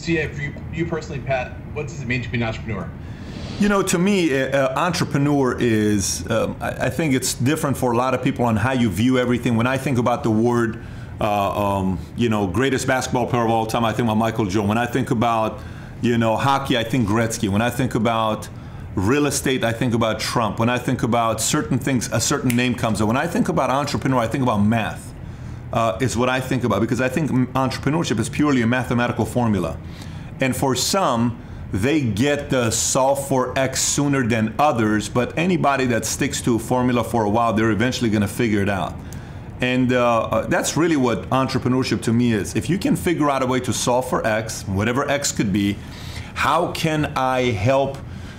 CA, for you personally, Pat, what does it mean to be an entrepreneur? You know, to me, entrepreneur is, I think it's different for a lot of people on how you view everything. When I think about the word, you know, greatest basketball player of all time, I think about Michael Jordan. When I think about, you know, hockey, I think Gretzky. When I think about real estate, I think about Trump. When I think about certain things, a certain name comes up. When I think about entrepreneur, I think about math, is what I think about, because I think entrepreneurship is purely a mathematical formula. And for some, they get the solve for X sooner than others, but anybody that sticks to a formula for a while, they're eventually gonna figure it out. And that's really what entrepreneurship to me is. If you can figure out a way to solve for X, whatever X could be, how can I help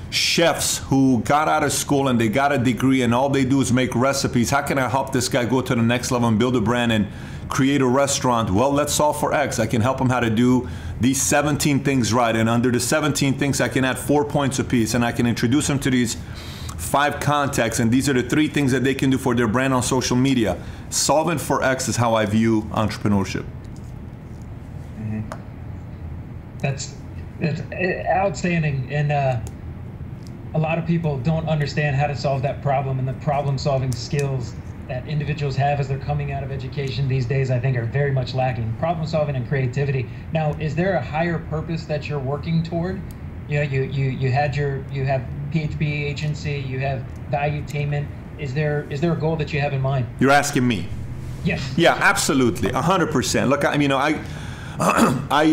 chefs who got out of school and they got a degree and all they do is make recipes? How can I help this guy go to the next level and build a brand and create a restaurant? Well, let's solve for X. I can help them how to do these 17 things right, and under the 17 things I can add 4 points apiece, and I can introduce them to these 5 contacts, and these are the 3 things that they can do for their brand on social media. Solving for X is how I view entrepreneurship. Mm-hmm. That's outstanding, and a lot of people don't understand how to solve that problem, and the problem-solving skills that individuals have as they're coming out of education these days, I think, are very much lacking. Problem solving and creativity. Now, is there a higher purpose that you're working toward? You know, you have PHP agency, you have Valuetainment. Is there a goal that you have in mind? You're asking me. Yes. Yeah, absolutely, 100%. Look, I mean, you know, I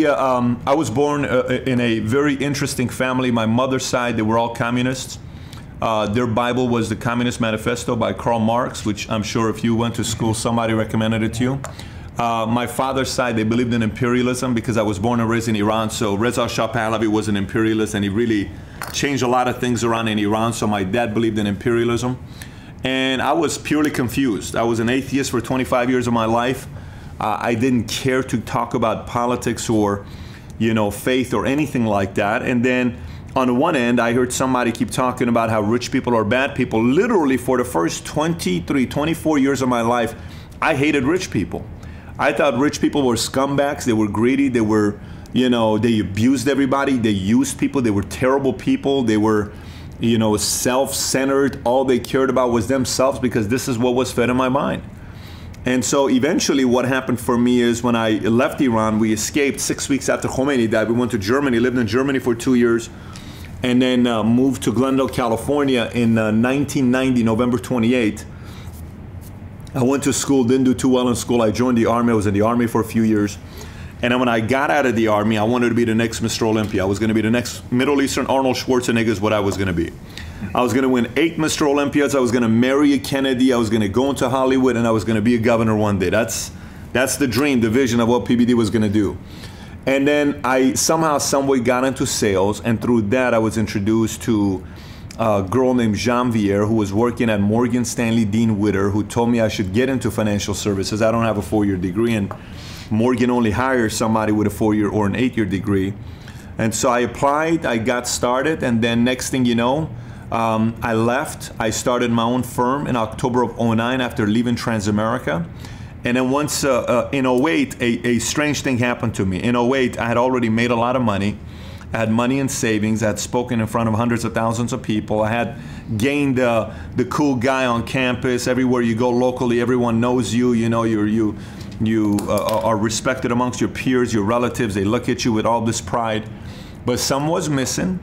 was born in a very interesting family. My mother's side, they were all communists. Their Bible was the Communist Manifesto by Karl Marx, which I'm sure if you went to school, somebody recommended it to you. My father's side, they believed in imperialism because I was born and raised in Iran. So Reza Shah Pahlavi was an imperialist, and he really changed a lot of things around in Iran. So my dad believed in imperialism. And I was purely confused. I was an atheist for 25 years of my life. I didn't care to talk about politics or, you know, faith or anything like that. And then on the one end, I heard somebody keep talking about how rich people are bad people. Literally, for the first 23, 24 years of my life, I hated rich people. I thought rich people were scumbags. They were greedy. They were, you know, they abused everybody. They used people. They were terrible people. They were, you know, self-centered. All they cared about was themselves, because this is what was fed in my mind. And so eventually what happened for me is when I left Iran, we escaped 6 weeks after Khomeini died. We went to Germany, lived in Germany for 2 years, and then moved to Glendale, California in 1990, November 28. I went to school, didn't do too well in school. I joined the Army. I was in the Army for a few years. And then when I got out of the Army, I wanted to be the next Mr. Olympia. I was going to be the next Middle Eastern Arnold Schwarzenegger is what I was going to be. I was going to win 8 Mr. Olympias. I was going to marry a Kennedy. I was going to go into Hollywood, and I was going to be a governor one day. That's the dream, the vision of what PBD was going to do. And then I somehow, someway got into sales, and through that I was introduced to a girl named Jean Vier, who was working at Morgan Stanley Dean Witter, who told me I should get into financial services. I don't have a 4-year degree, and Morgan only hires somebody with a 4-year or an 8-year degree. And so I applied, I got started, and then next thing you know, I left. I started my own firm in October of '09 after leaving Transamerica. And then once in '08, a strange thing happened to me. In '08, I had already made a lot of money. I had money in savings. I had spoken in front of hundreds of thousands of people. I had gained the cool guy on campus. Everywhere you go locally, everyone knows you. You know, you are respected amongst your peers, your relatives. They look at you with all this pride. But some was missing.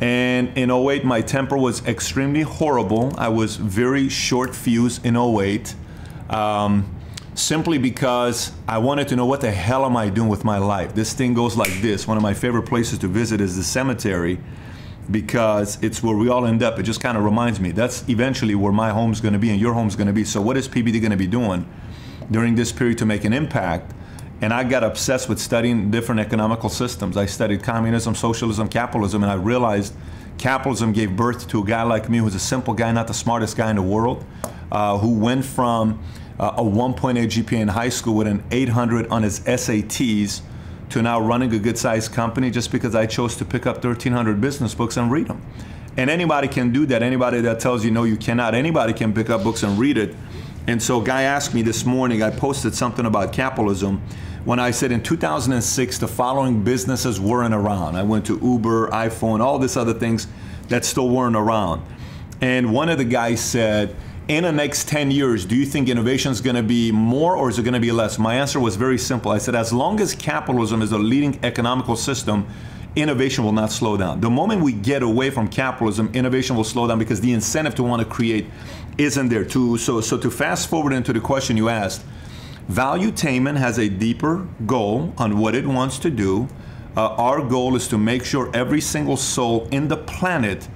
And in '08, my temper was extremely horrible. I was very short fused in '08, simply because I wanted to know what the hell am I doing with my life. This thing goes like this. One of my favorite places to visit is the cemetery, because it's where we all end up. It just kind of reminds me that's eventually where my home's going to be and your home's going to be. So what is PBD going to be doing during this period to make an impact? And I got obsessed with studying different economical systems. I studied communism, socialism, capitalism, and I realized capitalism gave birth to a guy like me who's a simple guy, not the smartest guy in the world, who went from a 1.8 GPA in high school with an 800 on his SATs to now running a good-sized company just because I chose to pick up 1,300 business books and read them. And anybody can do that. Anybody that tells you, no, you cannot, anybody can pick up books and read it. And so a guy asked me this morning, I posted something about capitalism, when I said in 2006 the following businesses weren't around. I went to Uber, iPhone, all these other things that still weren't around. And one of the guys said, in the next 10 years, do you think innovation is going to be more or is it going to be less? My answer was very simple. I said, as long as capitalism is the leading economical system, innovation will not slow down. The moment we get away from capitalism, innovation will slow down because the incentive to want to create isn't there. So to fast forward into the question you asked, Valuetainment has a deeper goal on what it wants to do. Our goal is to make sure every single soul in the planet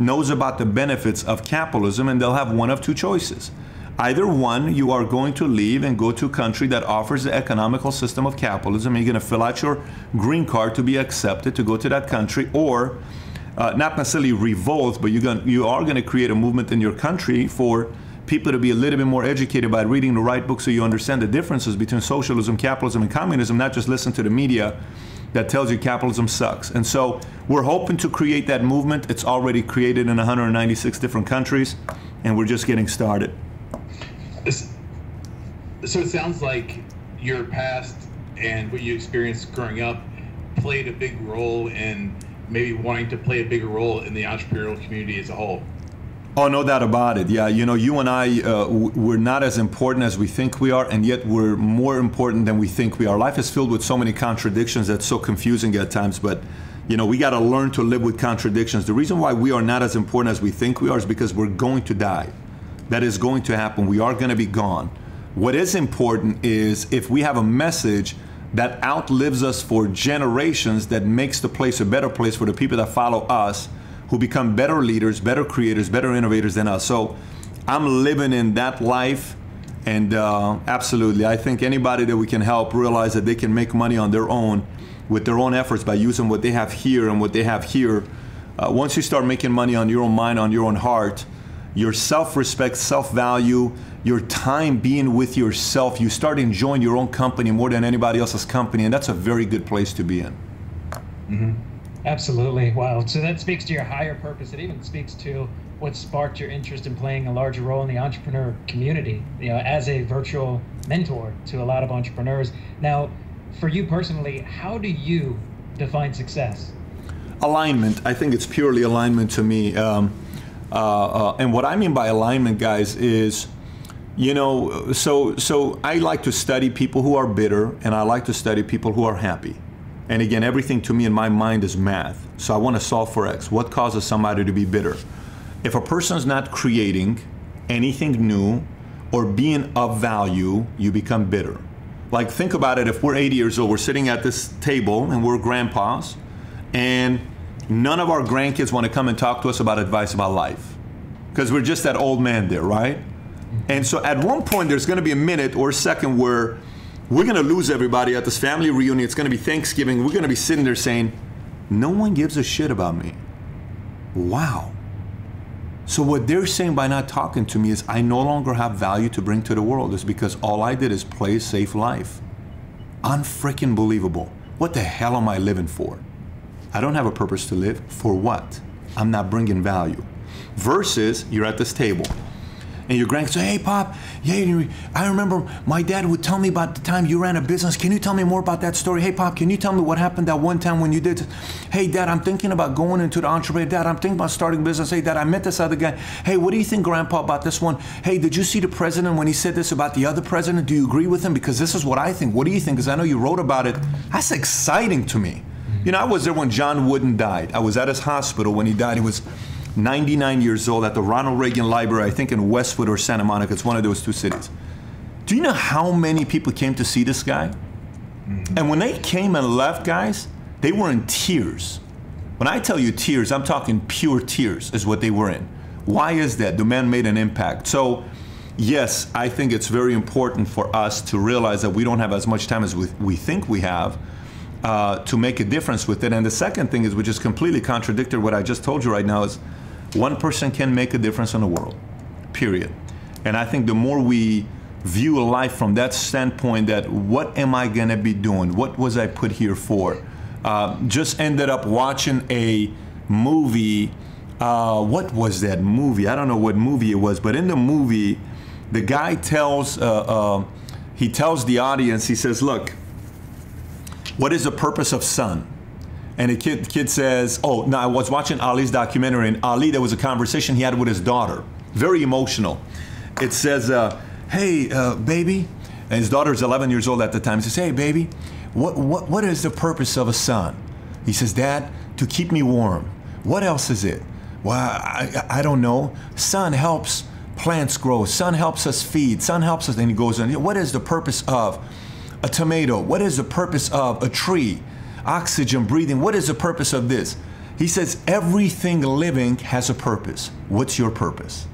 knows about the benefits of capitalism, and they'll have one of two choices. Either one, you are going to leave and go to a country that offers the economical system of capitalism, and you're going to fill out your green card to be accepted to go to that country, or not necessarily revolt, but you are going to create a movement in your country for people to be a little bit more educated by reading the right book so you understand the differences between socialism, capitalism, and communism, not just listen to the media that tells you capitalism sucks. And so we're hoping to create that movement. It's already created in 196 different countries, and we're just getting started. So it sounds like your past and what you experienced growing up played a big role in maybe wanting to play a bigger role in the entrepreneurial community as a whole. Oh, no doubt about it. Yeah, you know, you and I, we're not as important as we think we are, and yet we're more important than we think we are. Life is filled with so many contradictions that's so confusing at times, but, you know, we got to learn to live with contradictions. The reason why we are not as important as we think we are is because we're going to die. That is going to happen. We are going to be gone. What is important is if we have a message that outlives us for generations, that makes the place a better place for the people that follow us, who become better leaders, better creators, better innovators than us. So I'm living in that life, and absolutely, I think anybody that we can help realize that they can make money on their own with their own efforts by using what they have here and what they have here. Once you start making money on your own mind, on your own heart, your self-respect, self-value, your time being with yourself, you start enjoying your own company more than anybody else's company, and that's a very good place to be in. Mm-hmm. Absolutely. Wow. So that speaks to your higher purpose. It even speaks to what sparked your interest in playing a larger role in the entrepreneur community, you know, as a virtual mentor to a lot of entrepreneurs. Now, for you personally, how do you define success? Alignment. I think it's purely alignment to me. And what I mean by alignment, guys, is, you know, so I like to study people who are bitter, and I like to study people who are happy. And again, everything to me in my mind is math. So I want to solve for X. What causes somebody to be bitter? If a person's not creating anything new or being of value, you become bitter. Like, think about it. If we're 80 years old, we're sitting at this table and we're grandpas, and none of our grandkids want to come and talk to us about advice about life because we're just that old man there, right? And so at one point, there's going to be a minute or a second where we're going to lose everybody at this family reunion. It's going to be Thanksgiving. We're going to be sitting there saying, no one gives a shit about me. Wow. So what they're saying by not talking to me is I no longer have value to bring to the world. It's because all I did is play a safe life. Unfreaking believable. What the hell am I living for? I don't have a purpose to live. For what? I'm not bringing value. Versus you're at this table. And your grandkids say, hey, Pop, yeah, I remember my dad would tell me about the time you ran a business. Can you tell me more about that story? Hey, Pop, can you tell me what happened that one time when you did? Hey, Dad, I'm thinking about going into the entrepreneur. Dad, I'm thinking about starting a business. Hey, Dad, I met this other guy. Hey, what do you think, Grandpa, about this one? Hey, did you see the president when he said this about the other president? Do you agree with him? Because this is what I think. What do you think? Because I know you wrote about it. That's exciting to me. You know, I was there when John Wooden died. I was at his hospital when he died. He was 99 years old at the Ronald Reagan Library, I think in Westwood or Santa Monica. It's one of those two cities. Do you know how many people came to see this guy? Mm-hmm. And when they came and left, guys, they were in tears. When I tell you tears, I'm talking pure tears is what they were in. Why is that? The man made an impact. So yes, I think it's very important for us to realize that we don't have as much time as we think we have to make a difference with it. And the second thing is, which is completely contradictory what I just told you right now, is one person can make a difference in the world, period. And I think the more we view life from that standpoint, that what am I going to be doing? What was I put here for? Just ended up watching a movie. What was that movie? I don't know what movie it was, but in the movie, the guy tells, he tells the audience, he says, look, what is the purpose of sun? And the kid says, oh, no, I was watching Ali's documentary, and Ali, there was a conversation he had with his daughter. Very emotional. It says, hey, baby, and his daughter's 11 years old at the time. He says, hey, baby, what is the purpose of a sun? He says, Dad, to keep me warm. What else is it? Well, I don't know. Sun helps plants grow. Sun helps us feed. Sun helps us, and he goes on. What is the purpose of a tomato? What is the purpose of a tree? Oxygen, breathing. What is the purpose of this? He says, everything living has a purpose. What's your purpose?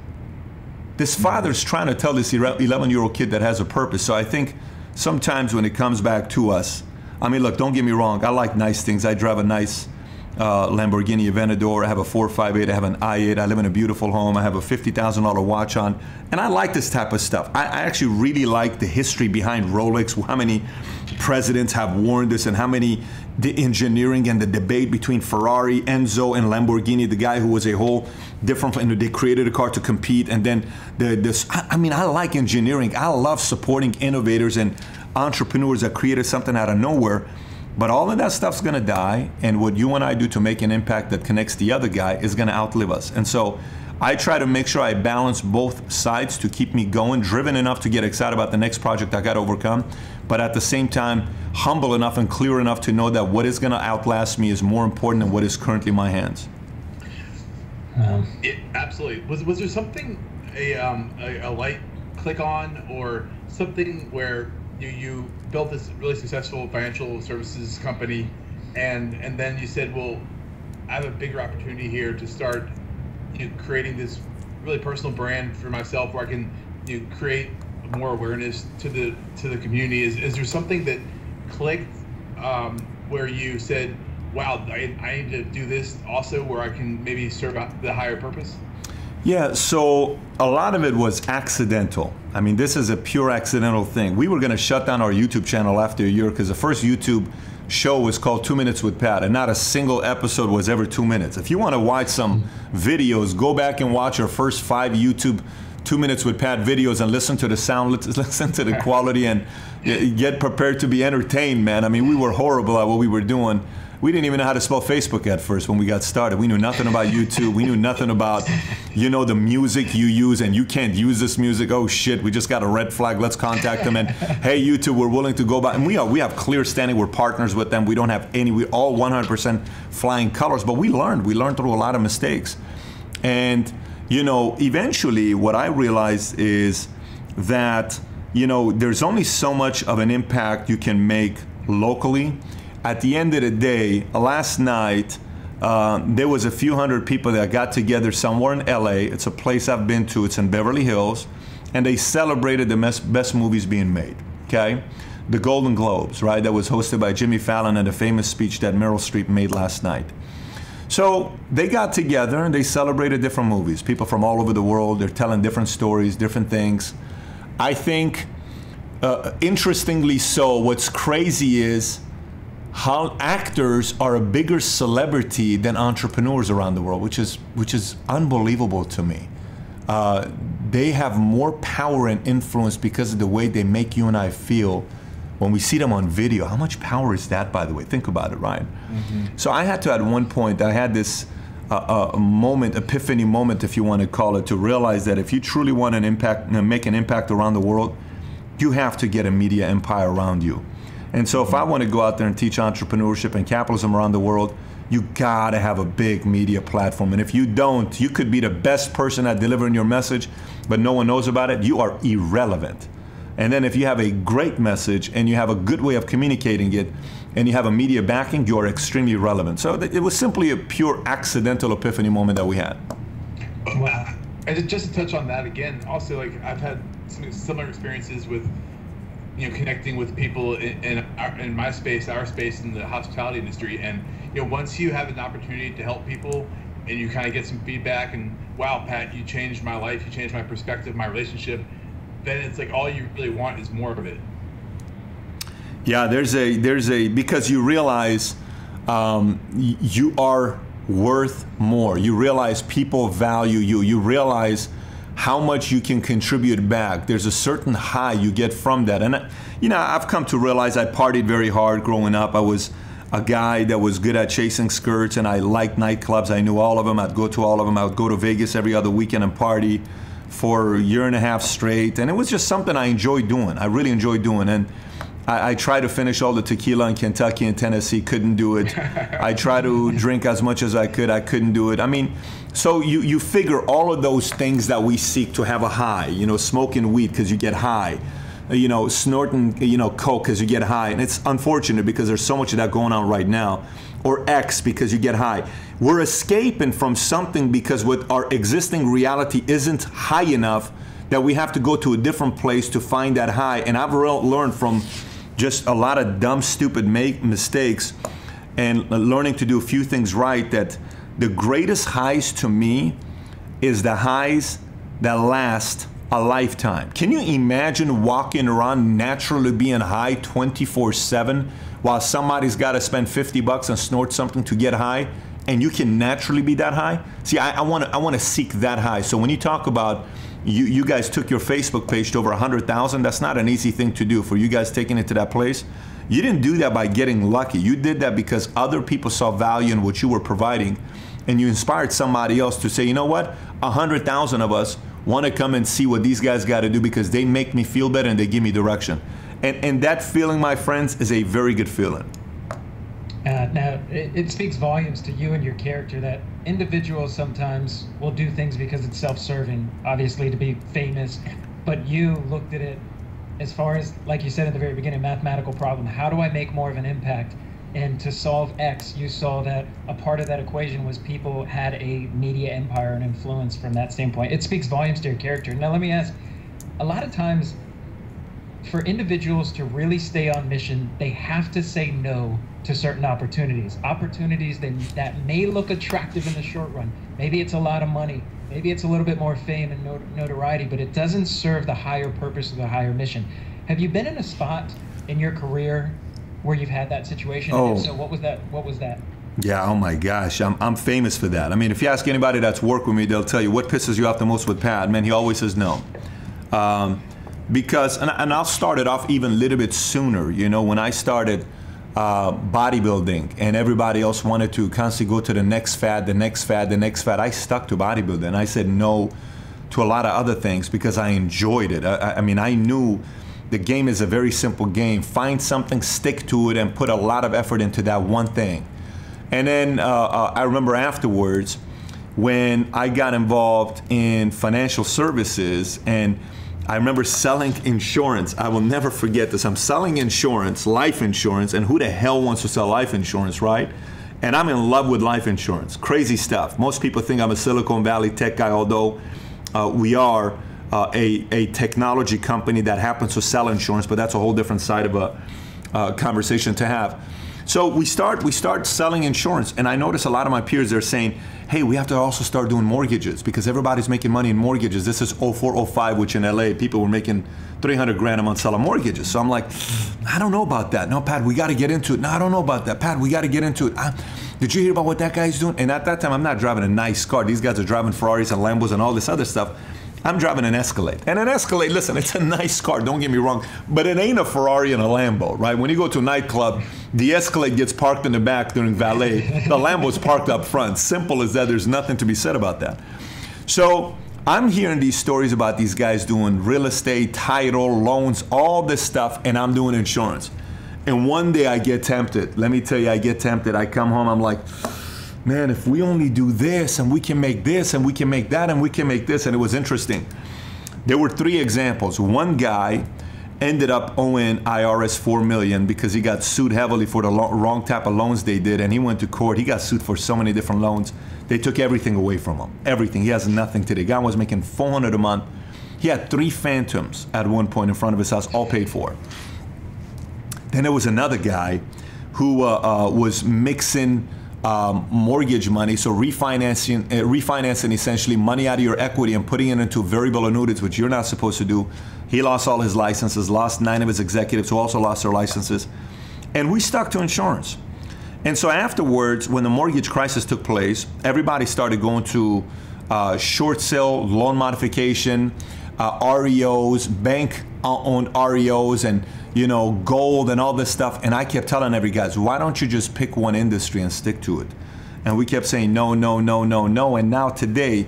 This father's trying to tell this 11-year-old kid that has a purpose. So I think sometimes when it comes back to us, I mean, look, don't get me wrong. I like nice things. I drive a nice Lamborghini Aventador. I have a 458. I have an i8. I live in a beautiful home. I have a $50,000 watch on. And I like this type of stuff. I actually really like the history behind Rolex, how many presidents have worn this, and how many, the engineering and the debate between Ferrari, Enzo, and Lamborghini, the guy who was a whole different, and they created a car to compete. And then this, I mean, I like engineering. I love supporting innovators and entrepreneurs that created something out of nowhere. But all of that stuff's gonna die, and what you and I do to make an impact that connects the other guy is gonna outlive us. And so I try to make sure I balance both sides to keep me going, driven enough to get excited about the next project I gotta overcome, but at the same time, humble enough and clear enough to know that what is gonna outlast me is more important than what is currently in my hands. Absolutely. Was there something, a light click on, or something where you built this really successful financial services company, and then you said, well, I have a bigger opportunity here to start creating this really personal brand for myself where I can create more awareness to the community? Is there something that clicked where you said, wow, I need to do this also where I can maybe serve out the higher purpose? Yeah, so a lot of it was accidental. I mean, this is a pure accidental thing. We were gonna shut down our YouTube channel after a year because the first YouTube show was called 2 Minutes with Pat, and not a single episode was ever 2 minutes. If you wanna watch some videos, go back and watch our first 5 YouTube 2 Minutes with Pat videos and listen to the sound, listen to the quality, and get prepared to be entertained, man. I mean, we were horrible at what we were doing. We didn't even know how to spell Facebook at first when we got started. We knew nothing about YouTube. We knew nothing about, the music you use, and you can't use this music. Oh shit, we just got a red flag. Let's contact them. And hey, YouTube, we're willing to go by. And we have clear standing. We're partners with them. We don't have any. We're all 100% flying colors. But we learned. We learned through a lot of mistakes. And eventually, what I realized is that there's only so much of an impact you can make locally. At the end of the day, last night, there was a few hundred people that got together somewhere in LA. It's a place I've been to, it's in Beverly Hills, and they celebrated the best movies being made, okay? The Golden Globes, right? That was hosted by Jimmy Fallon, and a famous speech that Meryl Streep made last night. So they got together and they celebrated different movies. People from all over the world, they're telling different stories, different things. I think, interestingly so, what's crazy is how actors are a bigger celebrity than entrepreneurs around the world, which is unbelievable to me. They have more power and influence because of the way they make you and I feel when we see them on video. How much power is that, by the way? Think about it, Ryan. Mm-hmm. So I had to, at one point, I had this moment, epiphany moment, if you want to call it, to realize that if you truly want an impact, make an impact around the world, you have to get a media empire around you. And so if I want to go out there and teach entrepreneurship and capitalism around the world, you gotta have a big media platform. And if you don't, you could be the best person at delivering your message, but no one knows about it, you are irrelevant. And then if you have a great message and you have a good way of communicating it, and you have a media backing, you are extremely relevant. So it was simply a pure accidental epiphany moment that we had. And just to touch on that again, also, like, I've had some similar experiences with connecting with people in my space, our space, in the hospitality industry. And once you have an opportunity to help people and you kind of get some feedback and, wow, Pat, you changed my life, you changed my perspective, my relationship, then it's like all you really want is more of it. Yeah, there's a because you realize you are worth more. You realize people value you. You realize how much you can contribute back. There's a certain high you get from that. And, you know, I've come to realize I partied very hard growing up. I was a guy that was good at chasing skirts, and I liked nightclubs. I knew all of them. I'd go to all of them. I would go to Vegas every other weekend and party for a year and a half straight. And it was just something I enjoyed doing. I really enjoyed doing. And I tried to finish all the tequila in Kentucky and Tennessee. Couldn't do it. I tried to drink as much as I could. I couldn't do it. I mean, so you figure all of those things that we seek to have a high, you know, smoking weed because you get high, you know, snorting, you know, coke because you get high. And it's unfortunate because there's so much of that going on right now. Or X because you get high. We're escaping from something because what our existing reality isn't high enough that we have to go to a different place to find that high. And I've learned from just a lot of dumb, stupid mistakes and learning to do a few things right that the greatest highs to me is the highs that last a lifetime. Can you imagine walking around naturally being high 24/7 while somebody's got to spend $50 and snort something to get high and you can naturally be that high? See, I want to seek that high. So when you talk about you guys took your Facebook page to over 100,000, that's not an easy thing to do for you guys taking it to that place. You didn't do that by getting lucky. You did that because other people saw value in what you were providing and you inspired somebody else to say, you know what, 100,000 of us want to come and see what these guys got to do because they make me feel better and they give me direction. And that feeling, my friends, is a very good feeling. Now, it speaks volumes to you and your character that individuals sometimes will do things because it's self-serving, obviously, to be famous. But you looked at it as far as, like you said at the very beginning, mathematical problem. How do I make more of an impact? And to solve X, you saw that a part of that equation was people had a media empire and influence from that standpoint. It speaks volumes to your character. Now, let me ask, a lot of times for individuals to really stay on mission, they have to say no to certain opportunities that may look attractive in the short run. Maybe it's a lot of money, maybe it's a little bit more fame and notoriety, but it doesn't serve the higher purpose of the higher mission. Have you been in a spot in your career where you've had that situation? Oh. And if so, what was that? What was that? Yeah, oh my gosh, I'm famous for that. I mean, if you ask anybody that's worked with me, they'll tell you, what pisses you off the most with Pat? Man, he always says no. Because, and I'll start it off even a little bit sooner, you know, when I started bodybuilding and everybody else wanted to constantly go to the next fad, the next fad, the next fad, I stuck to bodybuilding. And I said no to a lot of other things because I enjoyed it. I mean, I knew the game is a very simple game. Find something, stick to it, and put a lot of effort into that one thing. And then I remember afterwards when I got involved in financial services, and I remember selling insurance. I will never forget this. I'm selling insurance, life insurance, and who the hell wants to sell life insurance, right? And I'm in love with life insurance. Crazy stuff. Most people think I'm a Silicon Valley tech guy, although we are a technology company that happens to sell insurance, but that's a whole different side of a conversation to have. So we start selling insurance, and I notice a lot of my peers, they're saying, hey, we have to also start doing mortgages because everybody's making money in mortgages. This is 04, 05, which in LA, people were making 300 grand a month selling mortgages. So I'm like, I don't know about that. No, Pat, we got to get into it. No, I don't know about that. Pat, we got to get into it. Did you hear about what that guy's doing? And at that time, I'm not driving a nice car. These guys are driving Ferraris and Lambos and all this other stuff. I'm driving an Escalade. And an Escalade, listen, it's a nice car, don't get me wrong, but it ain't a Ferrari and a Lambo, right? When you go to a nightclub, the Escalade gets parked in the back during valet. The Lambo's parked up front. Simple as that, there's nothing to be said about that. So I'm hearing these stories about these guys doing real estate, title, loans, all this stuff, and I'm doing insurance. And one day I get tempted. Let me tell you, I get tempted. I come home, I'm like, man, if we only do this, and we can make this, and we can make that, and we can make this. And it was interesting. There were three examples. One guy ended up owing IRS $4 million because he got sued heavily for the wrong type of loans they did, and he went to court. He got sued for so many different loans. They took everything away from him, everything. He has nothing today. The guy was making $400 a month. He had three Phantoms at one point in front of his house, all paid for. Then there was another guy who was mixing mortgage money, so refinancing essentially money out of your equity and putting it into variable annuities, which you're not supposed to do. He lost all his licenses, lost 9 of his executives who also lost their licenses. And we stuck to insurance. And so afterwards, when the mortgage crisis took place, everybody started going to short sale, loan modification, REOs, bank-owned REOs, and you know, gold and all this stuff. And I kept telling every guys, why don't you just pick one industry and stick to it? And we kept saying no, no, no, no, no. And now today,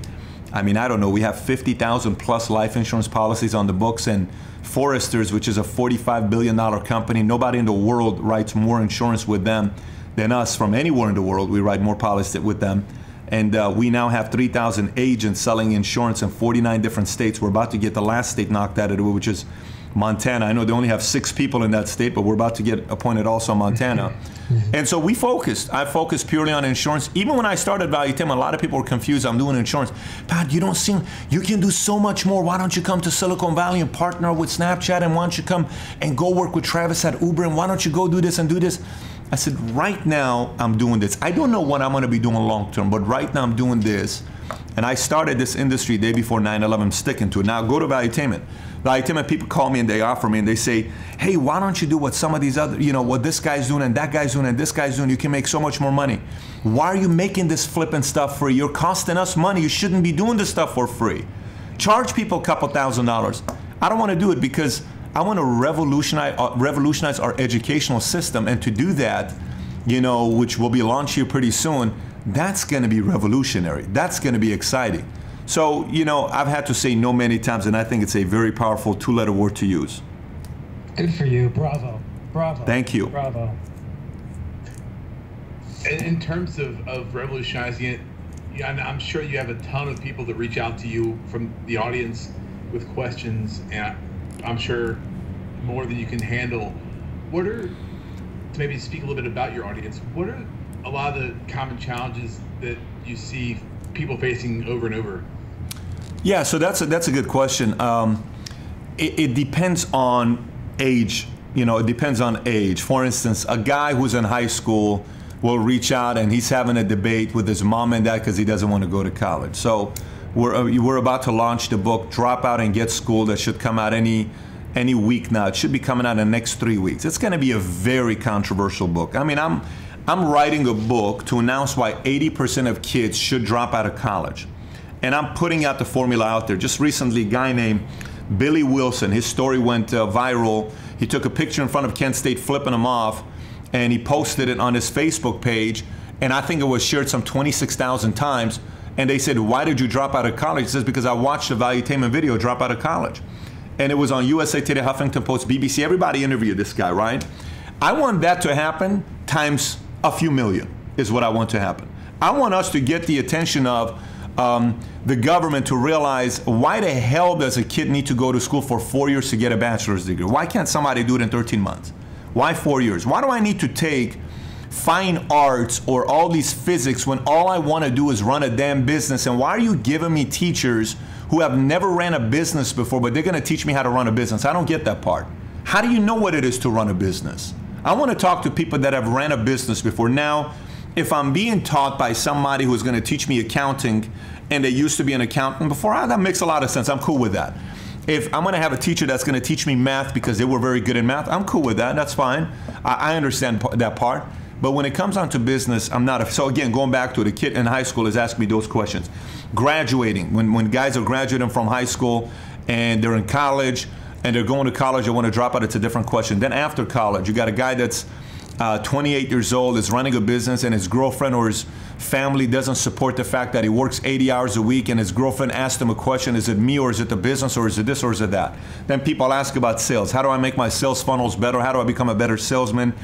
I mean, I don't know, we have 50,000 plus life insurance policies on the books, and Forrester's, which is a $45 billion company, nobody in the world writes more insurance with them than us from anywhere in the world. We write more policies with them. And we now have 3,000 agents selling insurance in 49 different states. We're about to get the last state knocked out of it, which is Montana. I know they only have 6 people in that state, but we're about to get appointed also in Montana. And so we focused. I focused purely on insurance. Even when I started Valuetainment, a lot of people were confused. I'm doing insurance. Pat, you don't seem, you can do so much more. Why don't you come to Silicon Valley and partner with Snapchat? And why don't you come and go work with Travis at Uber? And why don't you go do this and do this? I said, right now I'm doing this. I don't know what I'm going to be doing long term, but right now I'm doing this. And I started this industry day before 9/11. I'm sticking to it. Now go to Valuetainment. Valuetainment people call me and they offer me and they say, hey, why don't you do what some of these other, you know, what this guy's doing and that guy's doing and this guy's doing. You can make so much more money. Why are you making this flipping stuff free? You're costing us money. You shouldn't be doing this stuff for free. Charge people a couple $1,000s. I don't want to do it because I want to revolutionize our educational system. And to do that, you know, which will be launched here pretty soon, that's going to be revolutionary. That's going to be exciting. So, you know, I've had to say no many times, and I think it's a very powerful 2-letter word to use. Good for you. Bravo. Bravo. Thank you. Bravo. In terms of revolutionizing it, I'm sure you have a ton of people that reach out to you from the audience with questions, and I'm sure more than you can handle. What are, maybe speak a little bit about your audience, what are a lot of the common challenges that you see people facing over and over? Yeah, so that's a good question. It depends on age. You know, it depends on age. For instance, a guy who's in high school will reach out and he's having a debate with his mom and dad because he doesn't want to go to college. So we're about to launch the book Drop Out and Get School that should come out any week now. It should be coming out in the next 3 weeks. It's going to be a very controversial book. I mean, I'm writing a book to announce why 80% of kids should drop out of college. And I'm putting out the formula out there. Just recently, a guy named Billy Wilson, his story went viral. He took a picture in front of Kent State flipping them off, and he posted it on his Facebook page. And I think it was shared some 26,000 times. And they said, why did you drop out of college? He says, because I watched a Valuetainment video, Drop Out of College. And it was on USA Today, Huffington Post, BBC. Everybody interviewed this guy, right? I want that to happen times a few million is what I want to happen. I want us to get the attention of the government to realize, why the hell does a kid need to go to school for 4 years to get a bachelor's degree? Why can't somebody do it in 13 months? Why 4 years? Why do I need to take fine arts or all these physics when all I want to do is run a damn business? And why are you giving me teachers who have never ran a business before, but they're going to teach me how to run a business? I don't get that part. How do you know what it is to run a business? I want to talk to people that have ran a business before. Now, if I'm being taught by somebody who's going to teach me accounting and they used to be an accountant before, that makes a lot of sense. I'm cool with that. If I'm going to have a teacher that's going to teach me math because they were very good in math, I'm cool with that. That's fine. I understand that part. But when it comes down to business, I'm not. So again, going back to it, a kid in high school is asking me those questions. Graduating, when guys are graduating from high school and they're in college, and they're going to college, they want to drop out, it's a different question. Then after college, you got a guy that's 28 years old, is running a business, and his girlfriend or his family doesn't support the fact that he works 80 hours a week, and his girlfriend asked him a question, is it me or is it the business or is it this or is it that? Then people ask about sales. How do I make my sales funnels better? How do I become a better salesman?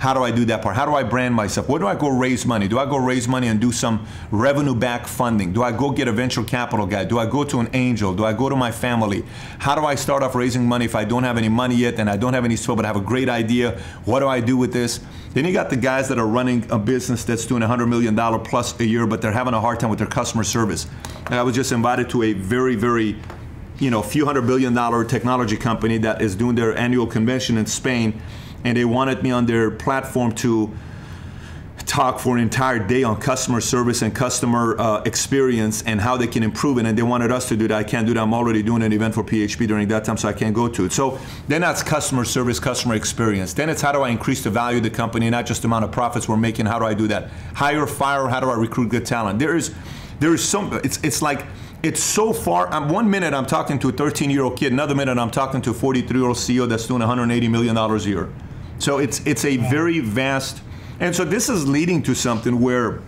How do I do that part? How do I brand myself? Where do I go raise money? Do I go raise money and do some revenue-backed funding? Do I go get a venture capital guy? Do I go to an angel? Do I go to my family? How do I start off raising money if I don't have any money yet and I don't have any skill but I have a great idea? What do I do with this? Then you got the guys that are running a business that's doing $100 million plus a year, but they're having a hard time with their customer service. And I was just invited to a very, very, you know, few $100 billion technology company that is doing their annual convention in Spain. And they wanted me on their platform to talk for an entire day on customer service and customer experience and how they can improve it. And they wanted us to do that. I can't do that. I'm already doing an event for PHP during that time, so I can't go to it. So then that's customer service, customer experience. Then it's how do I increase the value of the company, not just the amount of profits we're making. How do I do that? Hire, fire, how do I recruit good talent? There is There is some, it's like, it's so far, one minute I'm talking to a 13-year-old kid, another minute I'm talking to a 43-year-old CEO that's doing $180 million a year. So it's a very vast, and so this is leading to something where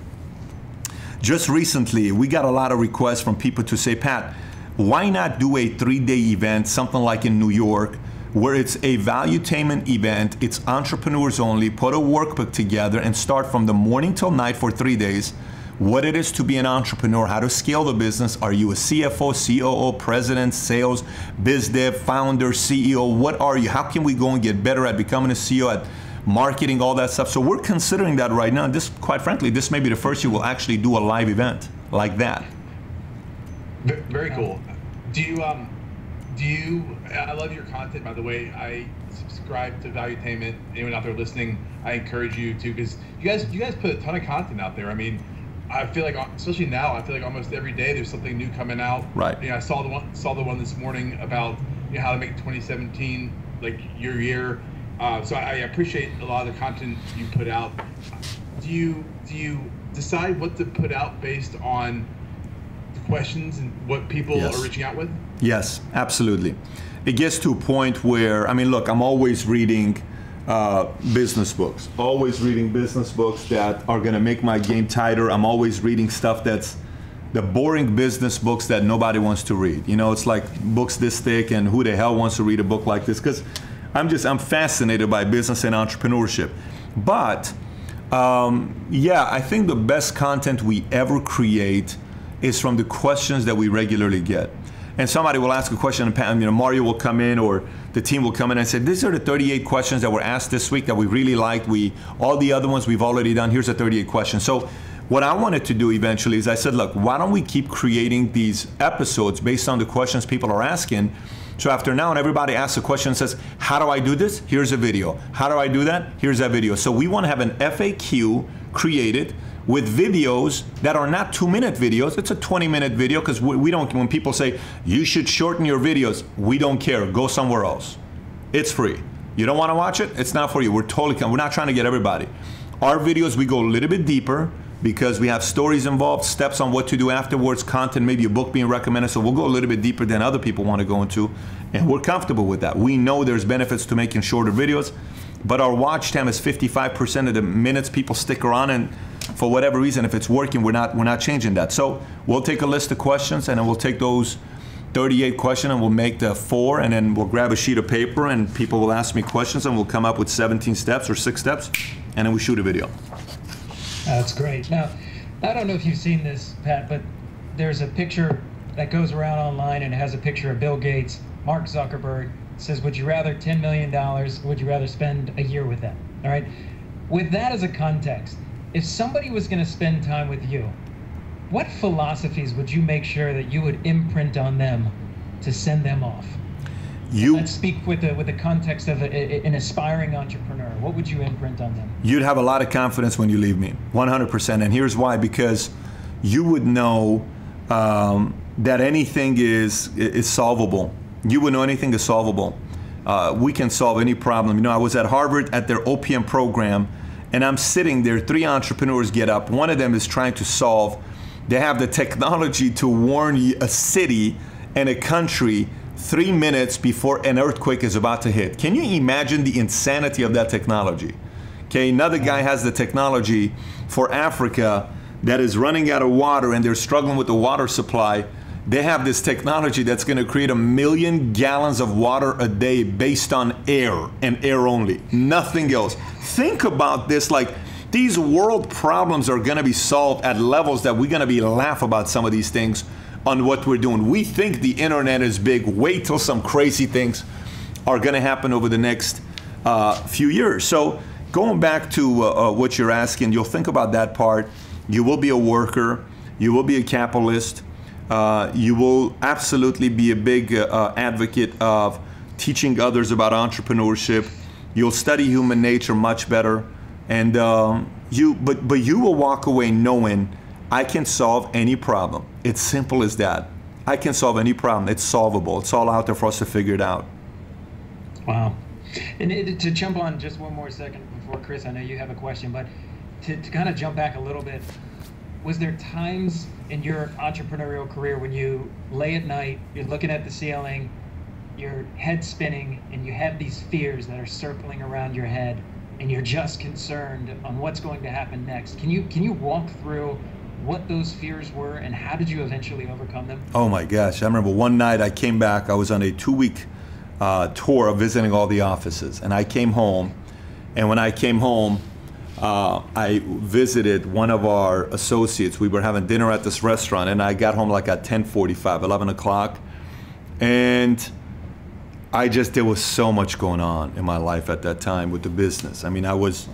just recently we got a lot of requests from people to say, Pat, why not do a 3-day event, something like in New York, where it's a Valuetainment event, it's entrepreneurs only, put a workbook together and start from the morning till night for 3 days, what it is to be an entrepreneur, how to scale the business, are you a CFO, COO, president, sales, biz dev, founder, CEO, what are you, how can we go and get better at becoming a CEO, at marketing, all that stuff. So we're considering that right now, and this, quite frankly, this may be the first year we'll actually do a live event like that. Very cool. I love your content, by the way. I subscribe to Valuetainment. Anyone out there listening, I encourage you to, because you guys put a ton of content out there. I mean, I feel like, especially now, I feel like almost every day there's something new coming out. Right. You know, I saw the one this morning about, you know, how to make 2017 like your year. So I appreciate a lot of the content you put out. Do you decide what to put out based on the questions and what people are reaching out with? Yes, absolutely. It gets to a point where, I mean, look, I'm always reading business books. Always reading business books that are going to make my game tighter. I'm always reading stuff that's the boring business books that nobody wants to read. You know, it's like books this thick, and who the hell wants to read a book like this? Because I'm fascinated by business and entrepreneurship. But, yeah, I think the best content we ever create is from the questions that we regularly get. And somebody will ask a question, and you know, Mario will come in, or the team will come in and say, these are the 38 questions that were asked this week that we really liked. All the other ones we've already done, here's the 38 questions. So what I wanted to do eventually is I said, look, why don't we keep creating these episodes based on the questions people are asking? So after now, and everybody asks a question and says, how do I do this? Here's a video. How do I do that? Here's that video. So we want to have an FAQ created with videos that are not 2-minute videos. It's a 20-minute video, because we don't, when people say, you should shorten your videos, we don't care, go somewhere else. It's free. You don't want to watch it? It's not for you. We're not trying to get everybody. Our videos, we go a little bit deeper, because we have stories involved, steps on what to do afterwards, content, maybe a book being recommended, so we'll go a little bit deeper than other people want to go into, and we're comfortable with that. We know there's benefits to making shorter videos, but our watch time is 55% of the minutes people stick around, and for whatever reason, if it's working, we're not changing that. So we'll take a list of questions, and then we'll take those 38 questions, and we'll make the 4, and then we'll grab a sheet of paper, and people will ask me questions, and we'll come up with 17 steps or 6 steps, and then we shoot a video. That's great. Now, I don't know if you've seen this, Pat, but there's a picture that goes around online, and it has a picture of Bill Gates, Mark Zuckerberg. It says, would you rather $10 million, or would you rather spend a year with them? All right. With that as a context, if somebody was going to spend time with you, what philosophies would you make sure that you would imprint on them to send them off? Let's speak with the context of an aspiring entrepreneur. What would you imprint on them? You'd have a lot of confidence when you leave me, 100%. And here's why, because you would know that anything is solvable. You would know anything is solvable. We can solve any problem. You know, I was at Harvard at their OPM program, and I'm sitting there, 3 entrepreneurs get up. One of them is trying to solve. They have the technology to warn a city and a country 3 minutes before an earthquake is about to hit. Can you imagine the insanity of that technology? Okay, another guy has the technology for Africa that is running out of water, and they're struggling with the water supply. They have this technology that's going to create 1 million gallons of water a day based on air, and air only, nothing else. Think about this, like, these world problems are going to be solved at levels that we're going to be laugh about some of these things on what we're doing. We think the internet is big. Wait till some crazy things are going to happen over the next few years. So going back to what you're asking, you'll think about that part. You will be a worker. You will be a capitalist. You will absolutely be a big advocate of teaching others about entrepreneurship. You'll study human nature much better, and but you will walk away knowing I can solve any problem. It's simple as that. I can solve any problem. It's solvable. It's all out there for us to figure it out. Wow. And to jump on just one more second before Chris, I know you have a question, but to kind of jump back a little bit, was there times in your entrepreneurial career when you lay at night, you're looking at the ceiling, your head spinning, and you have these fears that are circling around your head, and you're just concerned on what's going to happen next? Can you walk through what those fears were and how did you eventually overcome them? Oh my gosh, I remember one night I came back, I was on a 2-week tour of visiting all the offices, and I came home, and when I came home, I visited one of our associates. We were having dinner at this restaurant, and I got home like at 10:45, 11 o'clock, and there was so much going on in my life at that time with the business. I mean, I was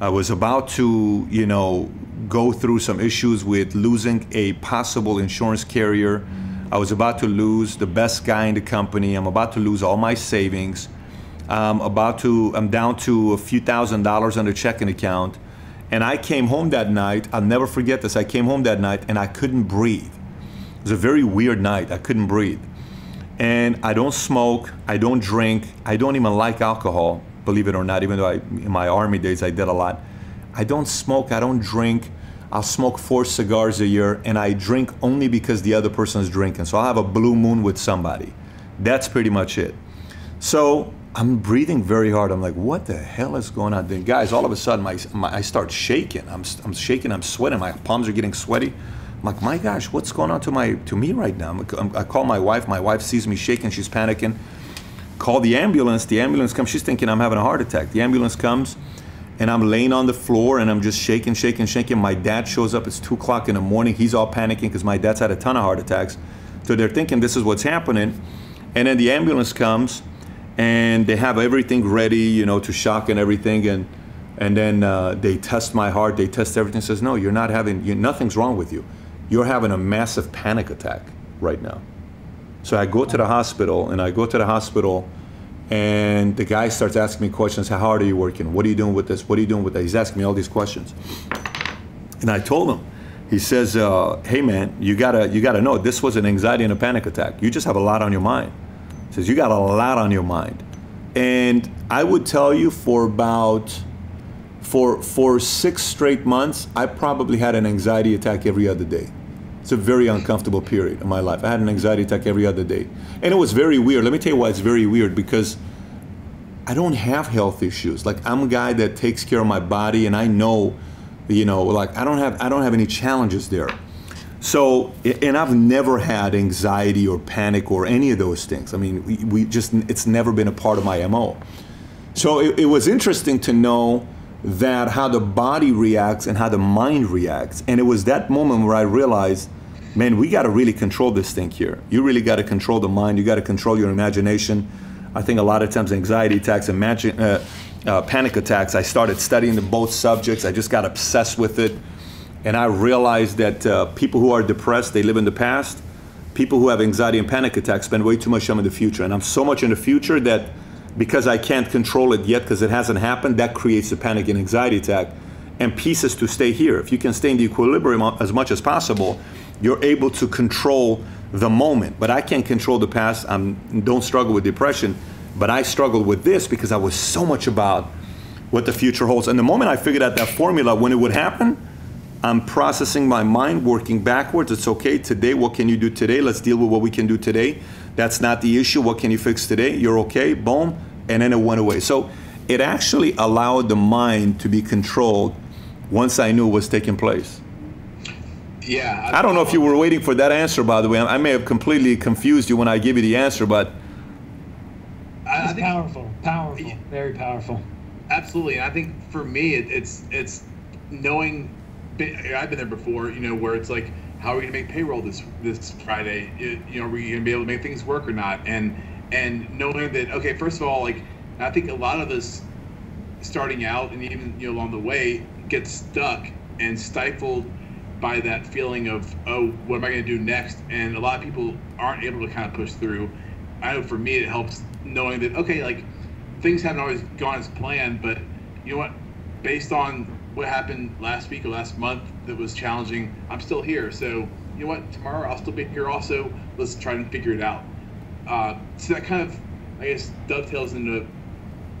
about to, you know, go through some issues with losing a possible insurance carrier. I was about to lose the best guy in the company. I'm about to lose all my savings. I'm down to a few $1,000s on the checking account. And I came home that night, I'll never forget this, I came home that night and I couldn't breathe. It was a very weird night, I couldn't breathe. And I don't smoke, I don't drink, I don't even like alcohol, believe it or not, even though in my army days I did a lot. I don't smoke, I don't drink. I'll smoke 4 cigars a year, and I drink only because the other person is drinking. So I'll have a blue moon with somebody. That's pretty much it. So I'm breathing very hard. I'm like, what the hell is going on? Then guys, all of a sudden I start shaking. I'm shaking, I'm sweating, my palms are getting sweaty. I'm like, my gosh, what's going on to me right now? I call my wife sees me shaking, she's panicking. Call the ambulance comes, she's thinking I'm having a heart attack. The ambulance comes, and I'm laying on the floor, and I'm just shaking, shaking, shaking. My dad shows up, it's 2 o'clock in the morning, he's all panicking because my dad's had a ton of heart attacks. So they're thinking this is what's happening. And then the ambulance comes, and they have everything ready, you know, to shock and everything, and then they test my heart, they test everything, says, no, you're not having, nothing's wrong with you. You're having a massive panic attack right now. So I go to the hospital, and the guy starts asking me questions. How hard are you working? What are you doing with this? What are you doing with that? He's asking me all these questions. And I told him, he says, hey man, you gotta know this was an anxiety and a panic attack. You just have a lot on your mind. He says, you got a lot on your mind. And I would tell you for 6 straight months, I probably had an anxiety attack every other day. It's a very uncomfortable period in my life. I had an anxiety attack every other day. And it was very weird. Let me tell you why it's very weird, because I don't have health issues. Like, I'm a guy that takes care of my body, and I know, you know, like I don't have any challenges there. So, and I've never had anxiety or panic or any of those things. I mean, it's never been a part of my MO. So it was interesting to know that how the body reacts and how the mind reacts. And it was that moment where I realized, man, we got to really control this thing here. You really got to control the mind. You got to control your imagination. I think a lot of times anxiety attacks, panic attacks, I started studying both subjects. I just got obsessed with it. And I realized that people who are depressed, they live in the past. People who have anxiety and panic attacks spend way too much time in the future. And I'm so much in the future that because I can't control it yet because it hasn't happened, that creates a panic and anxiety attack. And pieces to stay here. If you can stay in the equilibrium as much as possible, you're able to control the moment. But I can't control the past. I don't struggle with depression, but I struggled with this because I was so much about what the future holds. And the moment I figured out that formula, when it would happen, I'm processing my mind, working backwards. It's okay, today, what can you do today? Let's deal with what we can do today. That's not the issue. What can you fix today? You're okay, boom, and then it went away. So it actually allowed the mind to be controlled once I knew what was taking place. Yeah. I don't know if you were waiting for that answer, by the way. I may have completely confused you when I give you the answer, but. It's powerful, powerful, very powerful. Absolutely, and I think for me, it's knowing, I've been there before, you know, where it's like, how are we gonna make payroll this Friday? You know, are we gonna be able to make things work or not? And knowing that, okay, first of all, like, I think a lot of us starting out and even, you know, along the way get stuck and stifled by that feeling of, oh, what am I going to do next? And a lot of people aren't able to kind of push through. I know for me it helps knowing that, okay, like, things haven't always gone as planned, but you know what, based on what happened last week or last month that was challenging, I'm still here. So you know what, tomorrow I'll still be here also. Let's try and figure it out. So that kind of, I guess, dovetails into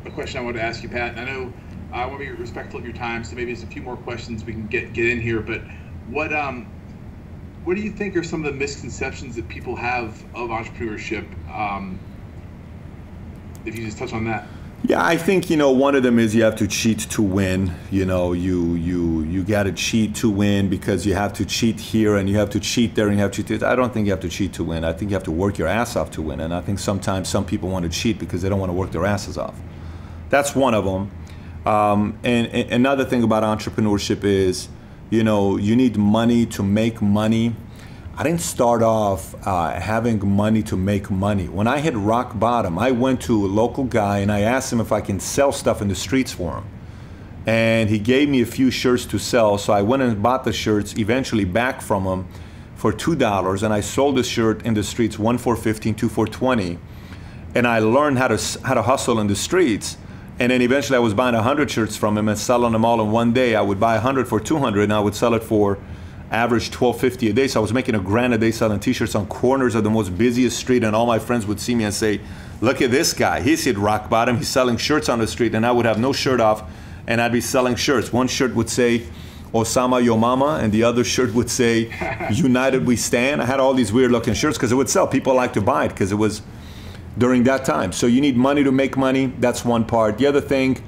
a question I wanted to ask you, Pat. And I know I want to be respectful of your time, so maybe it's a few more questions we can get in here. But What do you think are some of the misconceptions that people have of entrepreneurship? If you just touch on that. Yeah, I think, you know, one of them is you have to cheat to win. You know, you got to cheat to win because you have to cheat here and you have to cheat there and you have to cheat there. I don't think you have to cheat to win. I think you have to work your ass off to win. And I think sometimes some people want to cheat because they don't want to work their asses off. That's one of them. And another thing about entrepreneurship is, you know, you need money to make money. I didn't start off having money to make money. When I hit rock bottom, I went to a local guy and I asked him if I can sell stuff in the streets for him. And he gave me a few shirts to sell, so I went and bought the shirts eventually back from him for $2, and I sold the shirt in the streets, one for $15, two for $20. And I learned how to hustle in the streets. And then eventually I was buying 100 shirts from him and selling them all in one day. I would buy 100 for 200 and I would sell it for average $12.50 a day. So I was making $1,000 a day selling t-shirts on corners of the most busiest street, and all my friends would see me and say, look at this guy, he's hit rock bottom, he's selling shirts on the street. And I would have no shirt off and I'd be selling shirts. One shirt would say, Osama Yo Mama, and the other shirt would say, United We Stand. I had all these weird looking shirts because it would sell. People liked to buy it because it was during that time. So you need money to make money. That's one part. The other thing,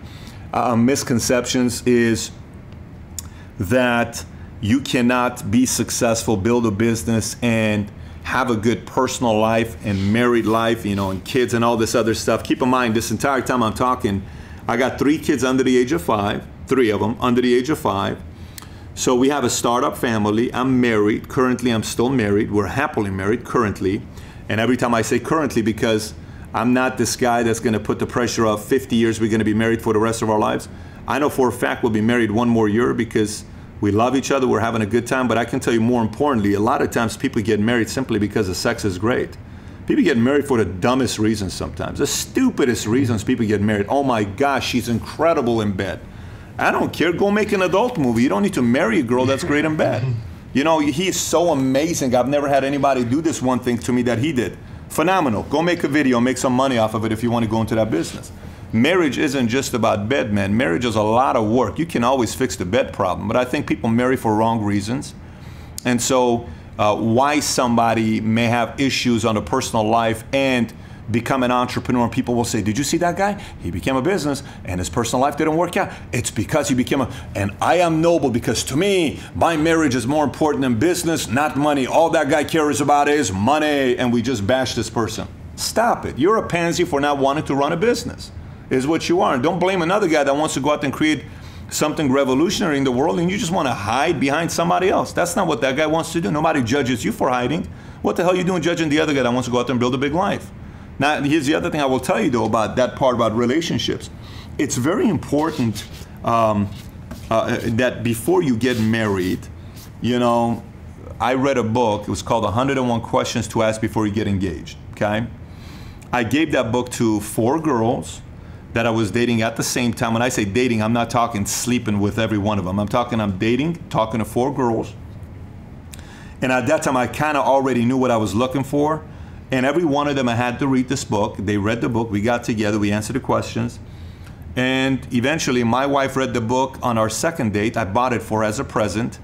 misconceptions, is that you cannot be successful, build a business, and have a good personal life and married life, you know, and kids and all this other stuff. Keep in mind, this entire time I'm talking, I got 3 kids under the age of 5, 3 of them under the age of 5. So we have a startup family. I'm married. Currently, I'm still married. We're happily married currently. And every time I say currently, because I'm not this guy that's going to put the pressure of 50 years, we're going to be married for the rest of our lives. I know for a fact we'll be married one more year because we love each other, we're having a good time. But I can tell you, more importantly, a lot of times people get married simply because the sex is great. People get married for the dumbest reasons sometimes, the stupidest reasons people get married. Oh my gosh, she's incredible in bed. I don't care, go make an adult movie. You don't need to marry a girl that's great in bed. You know, he is so amazing. I've never had anybody do this one thing to me that he did. Phenomenal. Go make a video, make some money off of it if you want to go into that business. Marriage isn't just about bed, man. Marriage is a lot of work. You can always fix the bed problem, but I think people marry for wrong reasons. And so why somebody may have issues on a personal life and become an entrepreneur, and people will say, did you see that guy? He became a business and his personal life didn't work out. It's because he became and I am noble because to me, my marriage is more important than business, not money. All that guy cares about is money, and we just bash this person. Stop it. You're a pansy for not wanting to run a business, is what you are. And don't blame another guy that wants to go out and create something revolutionary in the world and you just want to hide behind somebody else. That's not what that guy wants to do. Nobody judges you for hiding. What the hell are you doing judging the other guy that wants to go out there and build a big life? Now, here's the other thing I will tell you, though, about that part about relationships. It's very important that before you get married, you know, I read a book. It was called 101 Questions to Ask Before You Get Engaged, okay? I gave that book to 4 girls that I was dating at the same time. When I say dating, I'm not talking sleeping with every one of them. I'm dating, talking to 4 girls. And at that time, I kind of already knew what I was looking for. And every one of them, I had to read this book. They read the book. We got together. We answered the questions. And eventually, my wife read the book on our second date. I bought it for her as a present.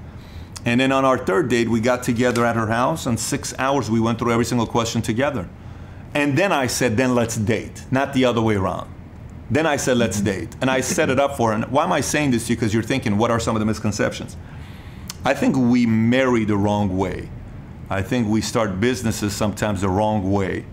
And then on our third date, we got together at her house. And 6 hours, we went through every single question together. And then I said, then let's date. Not the other way around. Then I said, let's date. And I set it up for her. And why am I saying this to you? Because you're thinking, what are some of the misconceptions? I think we marry the wrong way. I think we start businesses sometimes the wrong way.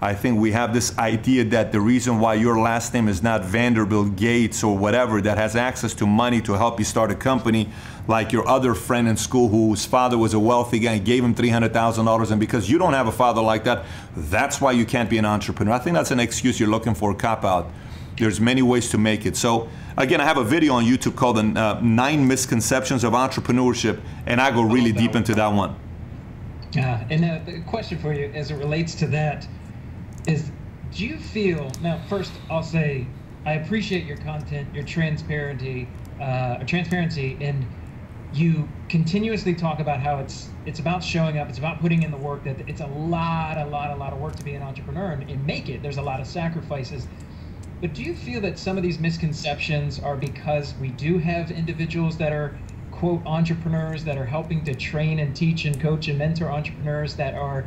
I think we have this idea that the reason why your last name is not Vanderbilt, Gates, or whatever, that has access to money to help you start a company, like your other friend in school whose father was a wealthy guy and gave him $300,000, and because you don't have a father like that, that's why you can't be an entrepreneur. I think that's an excuse you're looking for, a cop-out. There's many ways to make it. So again, I have a video on YouTube called 9 Misconceptions of Entrepreneurship, and I go really deep into that one. Yeah, and the question for you as it relates to that is, do you feel, now first I'll say, I appreciate your content, your transparency, and you continuously talk about how it's about showing up, it's about putting in the work, that it's a lot of work to be an entrepreneur and make it. There's a lot of sacrifices. But do you feel that some of these misconceptions are because we do have individuals that are quote entrepreneurs that are helping to train and teach and coach and mentor entrepreneurs that are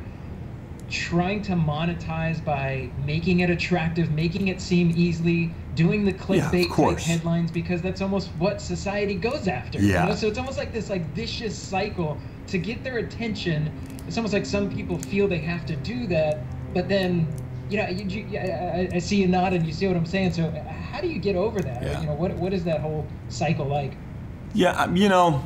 trying to monetize by making it attractive, making it seem easily, doing the clickbait type headlines, because that's almost what society goes after. You know? So it's almost like this vicious cycle to get their attention. It's almost like some people feel they have to do that, but then, you know, I see you nod and you see what I'm saying. So how do you get over that? You know, what is that whole cycle like? You know,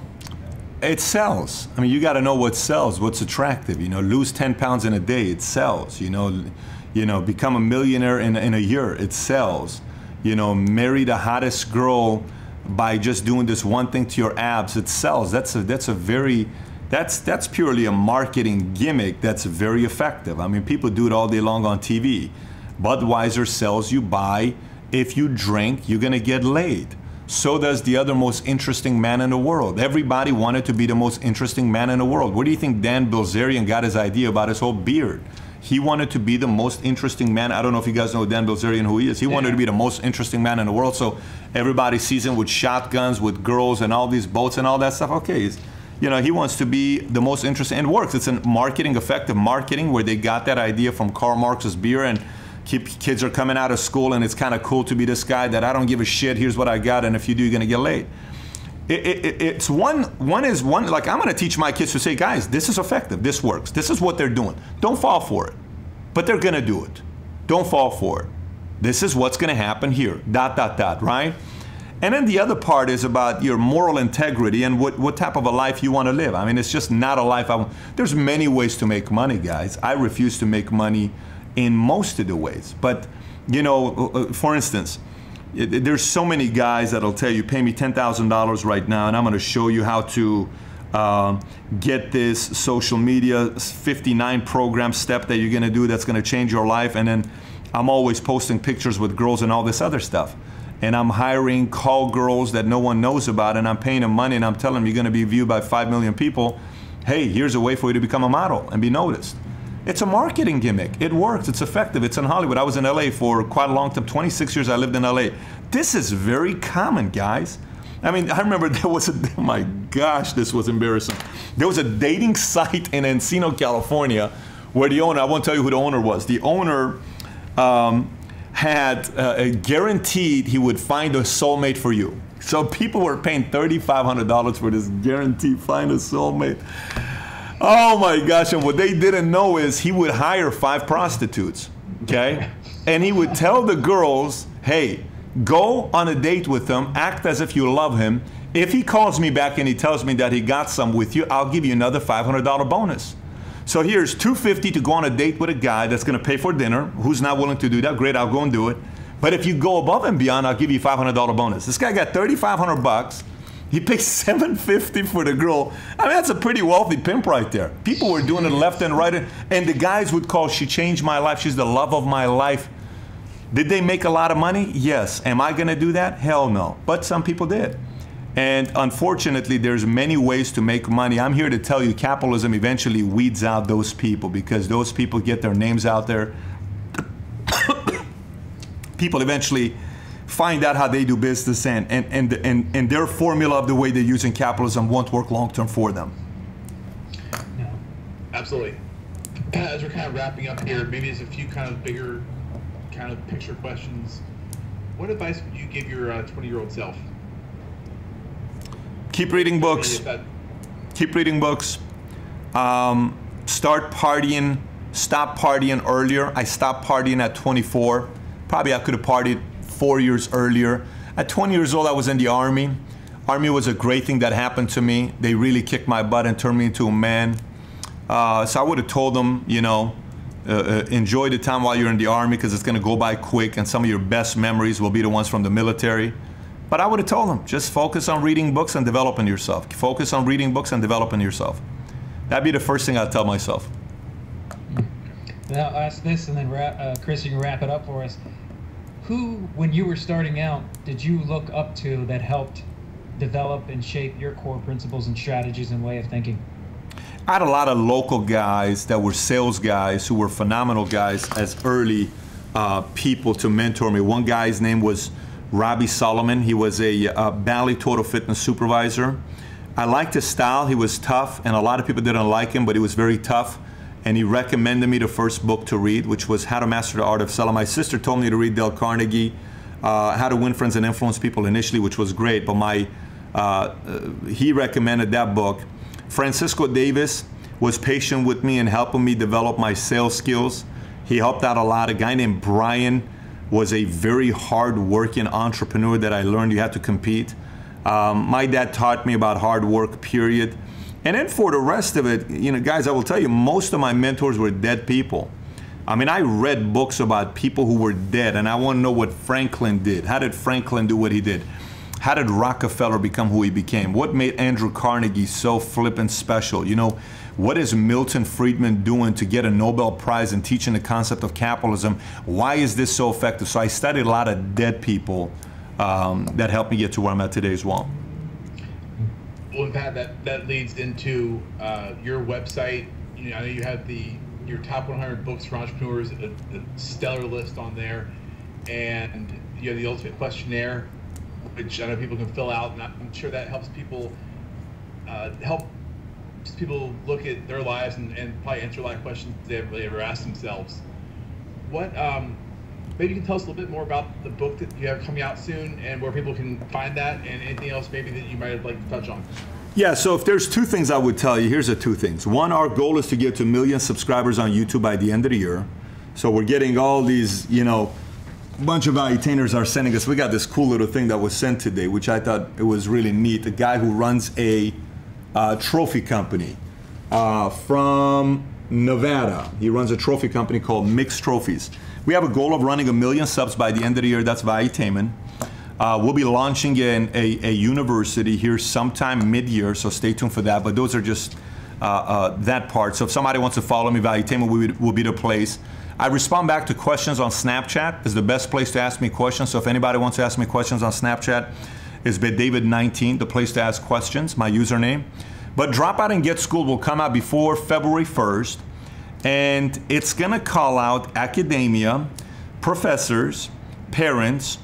it sells. I mean, you got to know what sells, what's attractive. You know, lose 10 pounds in a day, it sells. You know, become a millionaire in a year, it sells. You know, marry the hottest girl by just doing this one thing to your abs, it sells. That's purely a marketing gimmick that's very effective. I mean, people do it all day long on TV. Budweiser sells you by, if you drink, you're gonna get laid. So does the other most interesting man in the world. Everybody wanted to be the most interesting man in the world. Where do you think Dan Bilzerian got his idea about his whole beard? He wanted to be the most interesting man. I don't know if you guys know Dan Bilzerian, who he is. He wanted to be the most interesting man in the world. So everybody sees him with shotguns, with girls, and all these boats and all that stuff. Okay, he's, you know, he wants to be the most interesting, and it works. It's a marketing, effective marketing, where they got that idea from Karl Marx's beer, and kids are coming out of school, and it's kind of cool to be this guy that I don't give a shit, here's what I got, and if you do, you're gonna get laid. It's one, like, I'm gonna teach my kids to say, guys, this is effective, this works, this is what they're doing. Don't fall for it, but they're gonna do it. Don't fall for it. This is what's gonna happen here, ... right? And then the other part is about your moral integrity and what type of a life you want to live. I mean, it's just not a life I want. There's many ways to make money, guys. I refuse to make money in most of the ways. But, you know, for instance, there's so many guys that'll tell you, pay me $10,000 right now, and I'm going to show you how to get this social media 59 program step that you're going to do that's going to change your life. And then I'm always posting pictures with girls and all this other stuff. And I'm hiring call girls that no one knows about, and I'm paying them money, and I'm telling them you're gonna be viewed by 5 million people. Hey, here's a way for you to become a model and be noticed. It's a marketing gimmick. It works, it's effective, it's in Hollywood. I was in LA for quite a long time, 26 years I lived in LA. This is very common, guys. I mean, I remember there was oh my gosh, this was embarrassing. There was a dating site in Encino, California, where the owner, I won't tell you who the owner was. The owner, had guaranteed he would find a soulmate for you. So people were paying $3,500 for this guaranteed find a soulmate. Oh my gosh, and what they didn't know is he would hire 5 prostitutes, okay? And he would tell the girls, hey, go on a date with him, act as if you love him. If he calls me back and he tells me that he got some with you, I'll give you another $500 bonus. So here's $250 to go on a date with a guy that's gonna pay for dinner, who's not willing to do that, great, I'll go and do it. But if you go above and beyond, I'll give you $500 bonus. This guy got $3,500, he paid $750 for the girl. I mean, that's a pretty wealthy pimp right there. People were doing it left and right, and the guys would call, she changed my life, she's the love of my life. Did they make a lot of money? Yes. Am I gonna do that? Hell no, but some people did. And unfortunately, there's many ways to make money. I'm here to tell you, capitalism eventually weeds out those people, because those people get their names out there. People eventually find out how they do business, and their formula of the way they're using capitalism won't work long-term for them. No. Absolutely. As we're kind of wrapping up here, maybe there's a few kind of bigger kind of picture questions. What advice would you give your 20-year-old self? Keep reading books. Keep reading books. Start partying. Stop partying earlier. I stopped partying at 24. Probably I could have partied 4 years earlier. At 20 years old, I was in the Army. Army was a great thing that happened to me. They really kicked my butt and turned me into a man. So I would have told them, you know, enjoy the time while you're in the Army, because it's going to go by quick, and some of your best memories will be the ones from the military. But I would have told them, just focus on reading books and developing yourself. Focus on reading books and developing yourself. That'd be the first thing I'd tell myself. Now, I'll ask this, and then Chris, you can wrap it up for us. Who, when you were starting out, did you look up to that helped develop and shape your core principles and strategies and way of thinking? I had a lot of local guys that were sales guys who were phenomenal guys as early people to mentor me. One guy's name was Robbie Solomon. He was a Bally Total Fitness supervisor. I liked his style. He was tough, and a lot of people didn't like him, but he was very tough. And he recommended me the first book to read, which was How to Master the Art of Selling. My sister told me to read Dale Carnegie, How to Win Friends and Influence People initially, which was great, but my he recommended that book. Francisco Davis was patient with me and helping me develop my sales skills. He helped out a lot. A guy named Brian was a very hard-working entrepreneur that I learned you had to compete. My dad taught me about hard work, period. And then for the rest of it, you know, guys, I will tell you, most of my mentors were dead people. I mean, I read books about people who were dead, and I want to know what Franklin did. How did Franklin do what he did? How did Rockefeller become who he became? What made Andrew Carnegie so flippin' special? You know, what is Milton Friedman doing to get a Nobel Prize and teaching the concept of capitalism? Why is this so effective? So I studied a lot of dead people that helped me get to where I'm at today as well. Well, Pat, that leads into your website. You know, I know you have your top 100 books for entrepreneurs, a stellar list on there, and you have the ultimate questionnaire, which I know people can fill out, and I'm sure that helps people look at their lives and probably answer a lot of questions they haven't really ever asked themselves. What maybe you can tell us a little bit more about the book that you have coming out soon and where people can find that, and anything else maybe that you might like to touch on. Yeah, so if there's two things I would tell you, here's the two things. One, our goal is to get to 1 million subscribers on YouTube by the end of the year. So we're getting all these, you know, bunch of Valuetainers are sending us. We got this cool little thing that was sent today, which I thought it was really neat. A guy who runs a trophy company from Nevada. He runs a trophy company called Mixed Trophies. We have a goal of running 1 million subs by the end of the year. That's Valuetainment. We'll be launching in a university here sometime mid-year, so stay tuned for that. But those are just that part. So if somebody wants to follow me, Valuetainment will be the place. I respond back to questions on Snapchat. It's the best place to ask me questions. So if anybody wants to ask me questions on Snapchat, it's BitDavid19, the place to ask questions, my username. But Dropout and Get Schooled will come out before February 1st. And it's gonna call out academia, professors, parents,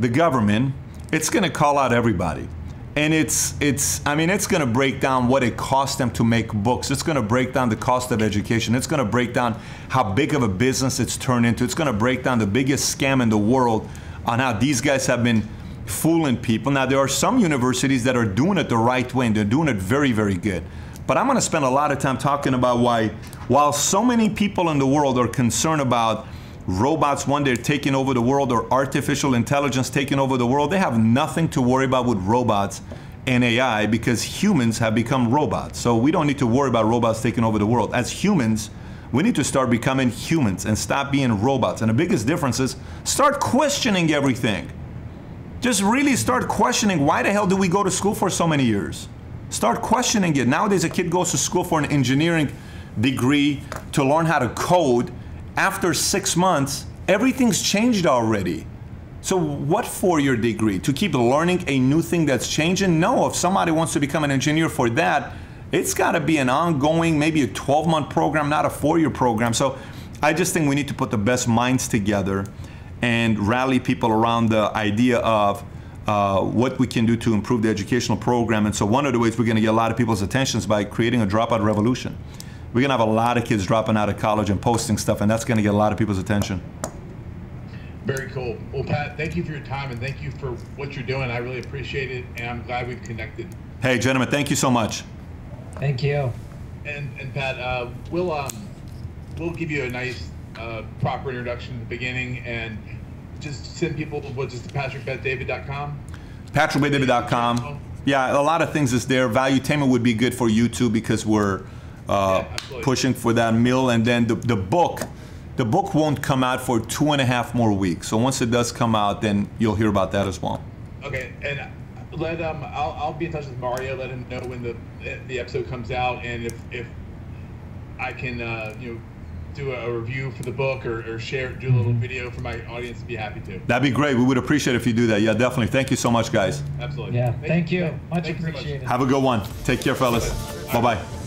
the government. It's gonna call out everybody. And I mean, it's gonna break down what it costs them to make books. It's gonna break down the cost of education. It's gonna break down how big of a business it's turned into. It's gonna break down the biggest scam in the world on how these guys have been fooling people. Now, there are some universities that are doing it the right way, and they're doing it very, very good. But I'm gonna spend a lot of time talking about why, while so many people in the world are concerned about robots one day taking over the world, or artificial intelligence taking over the world, they have nothing to worry about with robots and AI, because humans have become robots. So we don't need to worry about robots taking over the world. As humans, we need to start becoming humans and stop being robots. And the biggest difference is start questioning everything. Just really start questioning, why the hell do we go to school for so many years? Start questioning it. Nowadays, a kid goes to school for an engineering degree to learn how to code. After 6 months, everything's changed already. So what for your degree? To keep learning a new thing that's changing? No, if somebody wants to become an engineer for that, it's gotta be an ongoing, maybe a 12-month program, not a 4-year program. So I just think we need to put the best minds together and rally people around the idea of what we can do to improve the educational program. And so one of the ways we're gonna get a lot of people's attention is by creating a dropout revolution. We're gonna have a lot of kids dropping out of college and posting stuff, and that's gonna get a lot of people's attention. Very cool. Well, Pat, thank you for your time, and thank you for what you're doing. I really appreciate it, and I'm glad we've connected. Hey, gentlemen, thank you so much. Thank you. And Pat, we'll give you a nice proper introduction at the beginning, and just send people to patrickbetdavid.com. patrickbetdavid.com. Yeah, a lot of things is there. Valuetainment would be good for you too, because we're pushing for that mill, and then the book won't come out for 2.5 more weeks. So once it does come out, then you'll hear about that as well. Okay, and let I'll be in touch with Mario. Let him know when the episode comes out, and if I can you know, do a review for the book or share, do a little video for my audience, to be happy to. That'd be great. We would appreciate it if you do that. Yeah, definitely. Thank you so much, guys. Absolutely. Yeah. Thank you. Much appreciated. Have a good one. Take care, fellas. Bye bye.